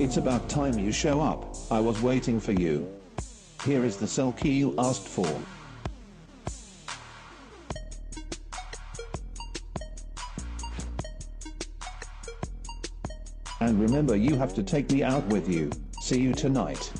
It's about time you show up, I was waiting for you. Here is the silk you asked for. And remember, you have to take me out with you. See you tonight.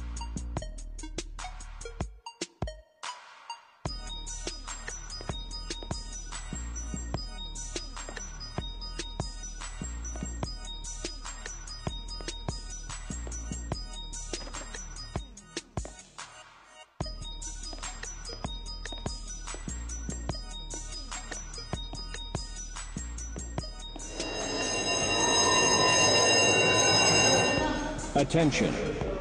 Attention.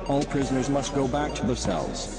All prisoners must go back to the cells.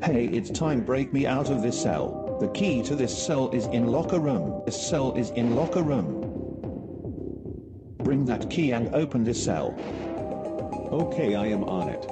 Hey, it's time, break me out of this cell. The key to this cell is in locker room. This cell is in locker room. Bring that key and open this cell. Okay, I am on it.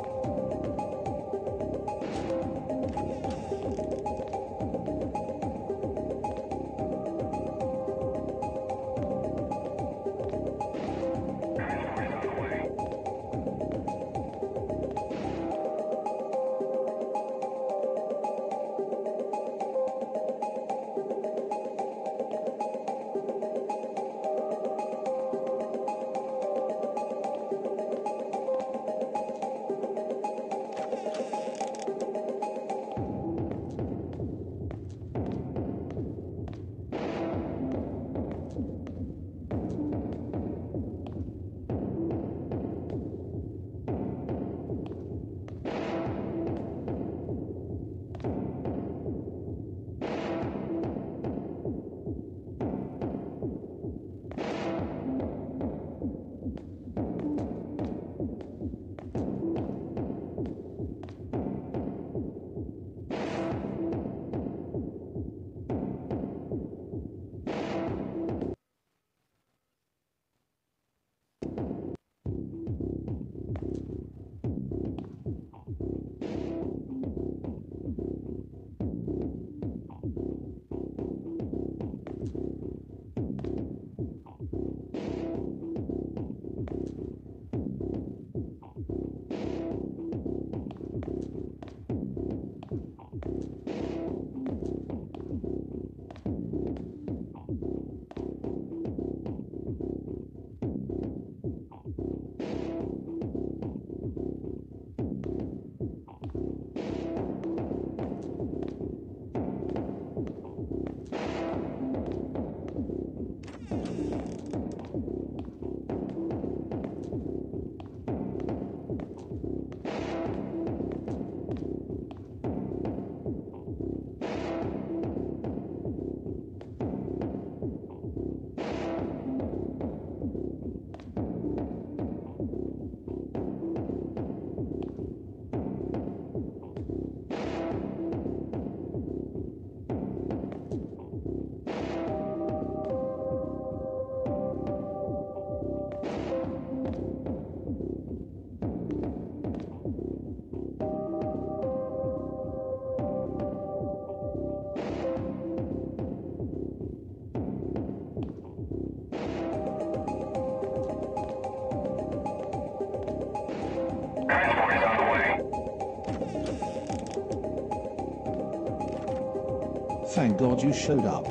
Thank God you showed up.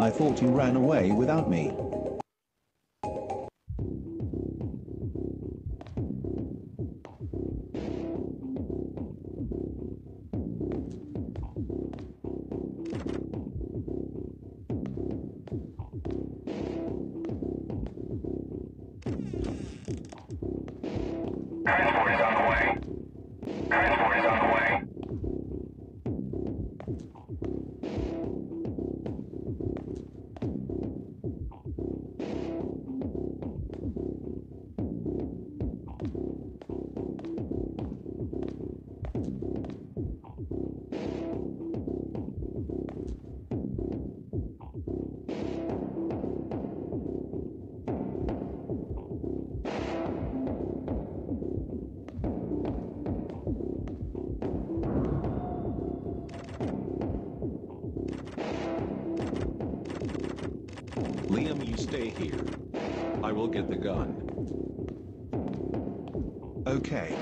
I thought you ran away without me. Liam, you stay here. I will get the gun. Okay.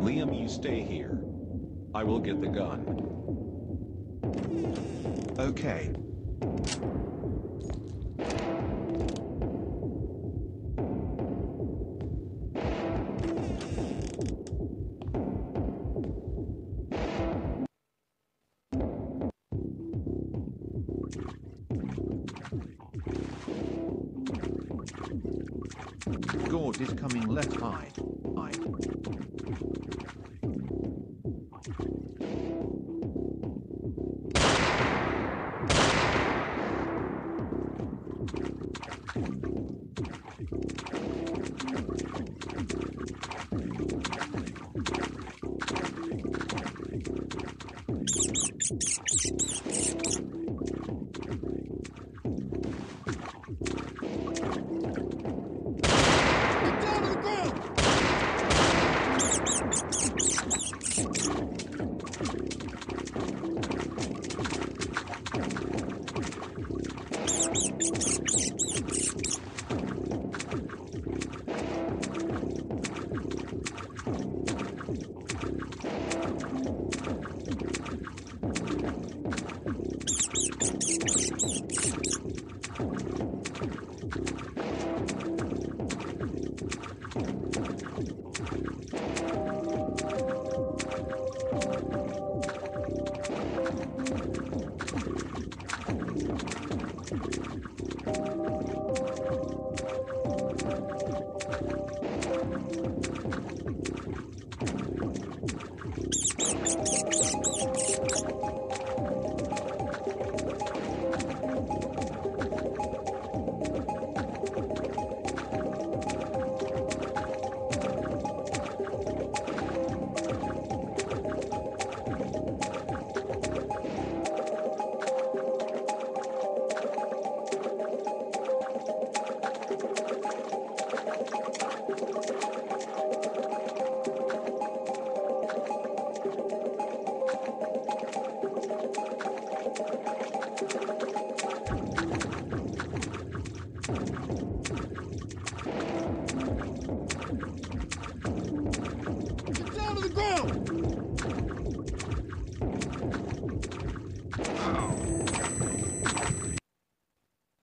Liam, you stay here. I will get the gun. Okay. Gort is coming left side.